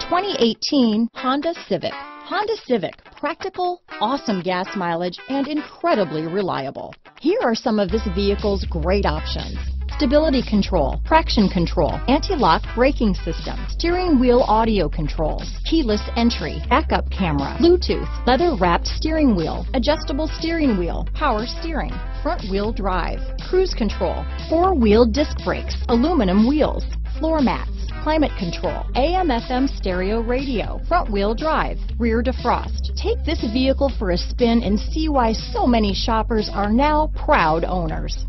2018 Honda Civic. Honda Civic, practical, awesome gas mileage, and incredibly reliable. Here are some of this vehicle's great options: stability control, traction control, anti-lock braking system, steering wheel audio controls, keyless entry, backup camera, Bluetooth, leather-wrapped steering wheel, adjustable steering wheel, power steering, front-wheel drive, cruise control, four-wheel disc brakes, aluminum wheels, floor mats, climate control, AM/FM stereo radio, front-wheel drive, rear defrost. Take this vehicle for a spin and see why so many shoppers are now proud owners.